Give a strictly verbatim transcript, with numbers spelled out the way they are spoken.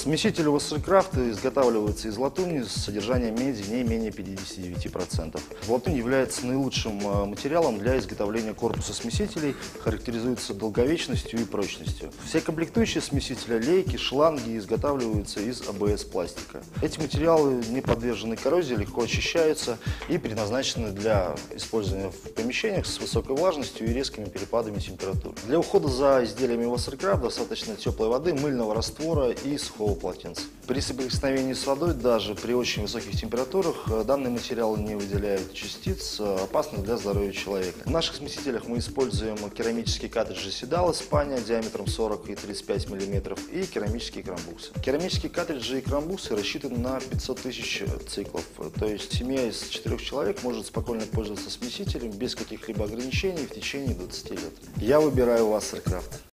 Смеситель WasserKraft изготавливается из латуни с содержанием меди не менее пятидесяти девяти процентов. Латунь является наилучшим материалом для изготовления корпуса смесителей, характеризуется долговечностью и прочностью. Все комплектующие смесителя, лейки, шланги изготавливаются из а бэ эс-пластика. Эти материалы не подвержены коррозии, легко очищаются и предназначены для использования в помещениях с высокой влажностью и резкими перепадами температур. Для ухода за изделиями WasserKraft достаточно теплой воды, мыльного раствора и сухого полотенца. При соприкосновении с водой, даже при очень высоких температурах, данный материал не выделяет частиц, опасных для здоровья человека. В наших смесителях мы используем керамические картриджи Сидал Испания диаметром сорок и тридцать пять миллиметров и керамические крамбуксы. Керамические картриджи и крамбуксы рассчитаны на пятьсот тысяч циклов, то есть семья из четырех человек может спокойно пользоваться смесителем без каких-либо ограничений в течение двадцати лет. Я выбираю WasserKraft.